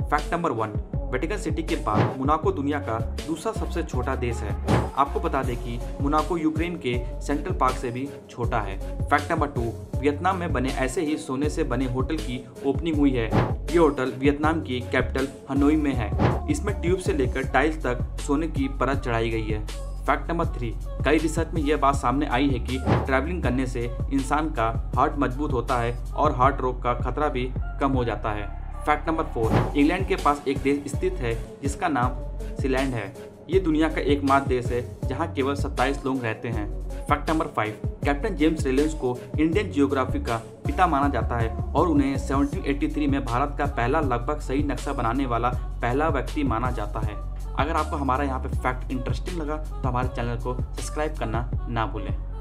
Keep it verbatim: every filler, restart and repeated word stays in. Fact number one, Vatican city के बाद Monaco दुनिया का दूसरा सबसे छोटा देश है। आपको बता दें कि मोनाको यूक्रेन के सेंट्रल पार्क से भी छोटा है। फैक्ट नंबर टू, वियतनाम में बने ऐसे ही सोने से बने होटल की ओपनिंग हुई है। ये होटल वियतनाम की कैपिटल हनोई में है। इसमें ट्यूब से लेकर टाइल्स तक सोने की परत चढ़ाई गई है। फैक्ट नंबर थ्री, कई रिसर्च में यह बात सामने आई है कि ट्रैवलिंग करने से इंसान का हार्ट मजबूत होता है और हार्ट रोग का खतरा भी कम हो जाता है। फैक्ट नंबर फोर, इंग्लैंड के पास एक देश स्थित है जिसका नाम सीलैंड है। ये दुनिया का एकमात्र देश है जहाँ केवल सत्ताईस लोग रहते हैं। Fact number five, captain James Rennell को इंडियन जियोग्राफी का पिता माना जाता है और उन्हें सेवनटीन एटी थ्री में भारत का पहला लगभग सही नक्शा बनाने वाला पहला व्यक्ति माना जाता है। अगर आपको हमारा यहाँ पे फैक्ट इंटरेस्टिंग लगा तो हमारे चैनल को सब्सक्राइब करना ना भूलें।